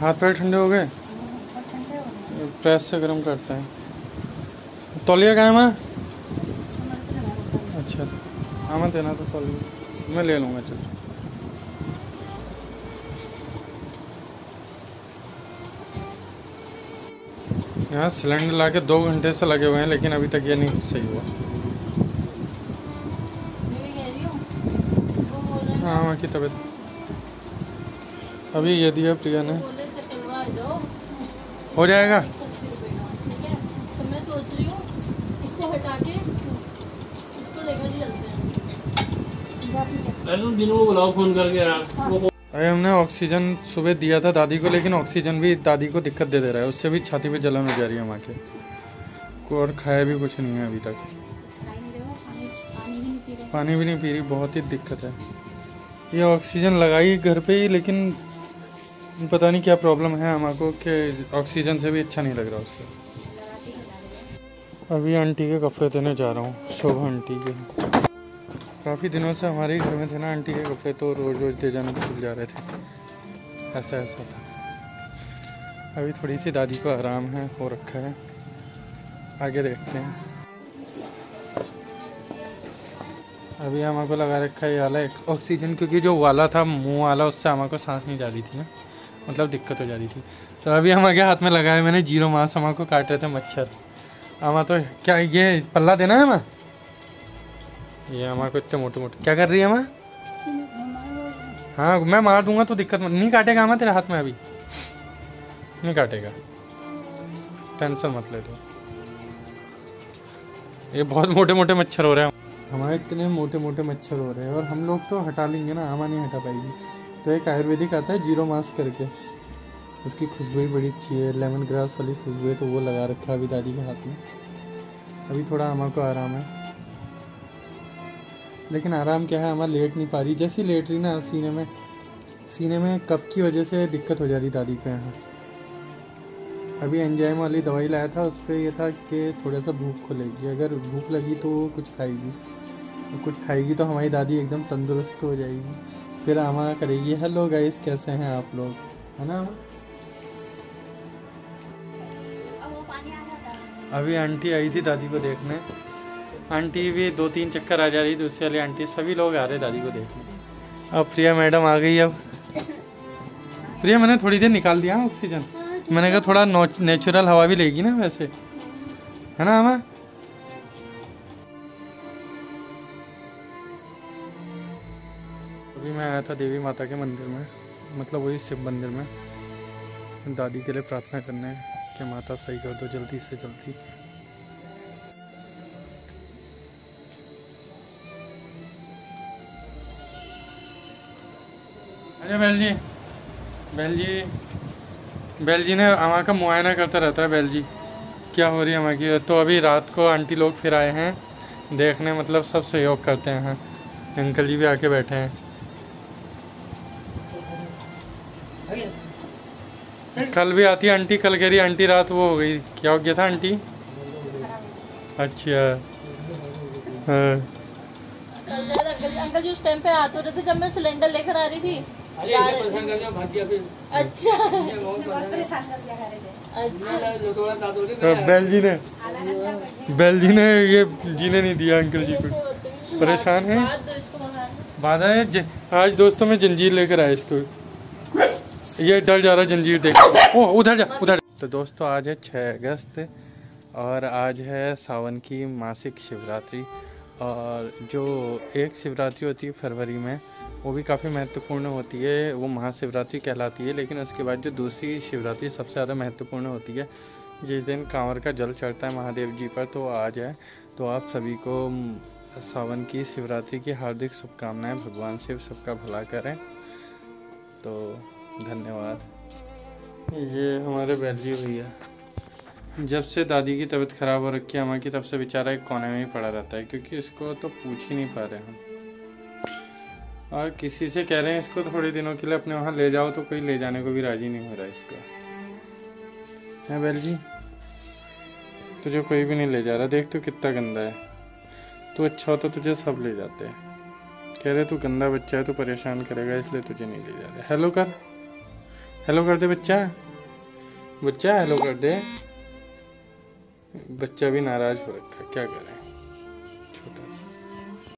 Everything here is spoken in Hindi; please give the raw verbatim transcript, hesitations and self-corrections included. हाथ पैर ठंडे हो गए, प्रेस से गर्म करते हैं। तौलिया कहाँ है माँ? अच्छा हाँ मैं देना तो तौलिया मैं ले लूँगा। चलो यहाँ सिलेंडर लाके दो घंटे से लगे हुए हैं लेकिन अभी तक ये नहीं सही हुआ। हाँ माँ की तबीयत अभी ये दिया प्रिया ने, हो जाएगा। तो मैं सोच रही हूँ इसको हटा के इसको लेकर चलते हैं। बुलाओ फोन करके। अरे हमने ऑक्सीजन सुबह दिया था दादी को, लेकिन ऑक्सीजन भी दादी को दिक्कत दे दे रहा है, उससे भी छाती पे जलन हो जा रही है माँ के। और खाया भी कुछ नहीं है अभी तक, पानी भी नहीं पी रही, बहुत ही दिक्कत है। ये ऑक्सीजन लगाई घर पे ही, लेकिन पता नहीं क्या प्रॉब्लम है माँ को कि ऑक्सीजन से भी अच्छा नहीं लग रहा उसको। अभी आंटी के कपड़े देने जा रहा हूँ, शोभा आंटी के। काफ़ी दिनों से हमारे घर में थे ना आंटी के कपड़े, तो रोज़ रोज़ दे जाने भूल जा रहे थे, ऐसा ऐसा था। अभी थोड़ी सी दादी को आराम है, हो रखा है, आगे देखते हैं। अभी आमा को लगा रखा है ये वाला एक ऑक्सीजन, क्योंकि जो वाला था मुंह वाला उससे आमा को सांस नहीं जा रही थी ना, मतलब दिक्कत हो जा रही थी। तो अभी आमा के हाथ में लगाया मैंने जीरो मास, आमा को काट रहे थे मच्छर। आमा तो क्या ये पल्ला देना है माँ? ये हमारे को इतने मोटे मोटे क्या कर रही है माँ? हाँ मैं मार दूंगा तो दिक्कत नहीं, काटेगा माँ तेरे हाथ में, अभी नहीं काटेगा, टेंशन मत ले दो। ये बहुत मोटे मोटे मच्छर हो रहे हैं हमारे, इतने मोटे मोटे मच्छर हो रहे हैं, और हम लोग तो हटा लेंगे ना, आमा नहीं हटा पाएगी। तो एक आयुर्वेदिक आता है जीरो मास करके, उसकी खुशबू ही बड़ी अच्छी है, लेमन ग्रास वाली खुशबू है, तो वो लगा रखा है अभी दादी के हाथ में। अभी थोड़ा आमा को आराम है, लेकिन आराम क्या है, आमा लेट नहीं पा रही। जैसी लेट रही ना, सीने में सीने में कफ की वजह से दिक्कत हो जा रही दादी को यहाँ। अभी एंजाइम वाली दवाई लाया था, उस पर यह था कि थोड़ा सा भूख खुलेगी, अगर भूख लगी तो कुछ खाएगी, कुछ खाएगी तो हमारी दादी एकदम तंदुरुस्त हो जाएगी। फिर आमा करेगी हेलो गाइस कैसे हैं आप लोग, है ना आमा। अभी आंटी आई थी दादी को देखने, आंटी भी दो तीन चक्कर आ जा रही, दूसरी वाली आंटी, सभी लोग आ रहे दादी को देखने। अब प्रिया मैडम आ गई। अब प्रिया मैंने थोड़ी देर निकाल दिया ऑक्सीजन, मैंने कहा थोड़ा नेचुरल हवा भी लेगी ना वैसे, है ना आमा। अभी मैं आया था देवी माता के मंदिर में, मतलब वही शिव मंदिर में, दादी के लिए प्रार्थना करने कि माता सही कर दो जल्दी से जल्दी। अरे बेलजी, बेलजी बेलजी ने आमा का मुआयना करता रहता है बेलजी, क्या हो रही है आमा की। तो अभी रात को आंटी लोग फिर आए हैं देखने, मतलब सब सहयोग करते हैं, अंकल जी भी आके बैठे हैं। कल भी आती आंटी, कल कह रही आंटी रात वो हो गई, क्या हो गया था आंटी? अच्छा अंकल जी उस टाइम पे आते रहते थे जब मैं सिलेंडर लेकर आ रही थी। अच्छा बेलजी ने बेलजी ने ये जीने नहीं दिया अंकल जी को, परेशान है बाधा है। आज दोस्तों में जंजीर लेकर आए इसको, ये डर जा रहा जंजीर देख, ओ उधर जा उधर। तो दोस्तों आज है छह अगस्त और आज है सावन की मासिक शिवरात्रि, और जो एक शिवरात्रि होती है फरवरी में वो भी काफ़ी महत्वपूर्ण होती है, वो महाशिवरात्रि कहलाती है। लेकिन उसके बाद जो दूसरी शिवरात्रि सबसे ज़्यादा महत्वपूर्ण होती है, जिस दिन कांवर का जल चढ़ता है महादेव जी पर, तो आज है। तो आप सभी को सावन की शिवरात्रि की हार्दिक शुभकामनाएं, भगवान शिव सबका भला करें, तो धन्यवाद। ये हमारे बेलजी भैया, जब से दादी की तबीयत ख़राब हो रखी है माँ की, तब से बेचारा एक कोने में ही पड़ा रहता है, क्योंकि इसको तो पूछ ही नहीं पा रहे हम। और किसी से कह रहे हैं इसको थोड़े दिनों के लिए अपने वहाँ ले जाओ, तो कोई ले जाने को भी राजी नहीं हो रहा है इसको। है बेलजी, तुझे कोई भी नहीं ले जा रहा, देख तू कितना गंदा है, तू अच्छा होता तुझे सब ले जाते हैं, कह रहे तू गंदा बच्चा है, तू परेशान करेगा इसलिए तुझे नहीं ले जा रहा। हेलो कर, हेलो कर दे बच्चा, बच्चा हेलो कर दे। बच्चा भी नाराज हो रखा है, क्या करें, छोटा सा।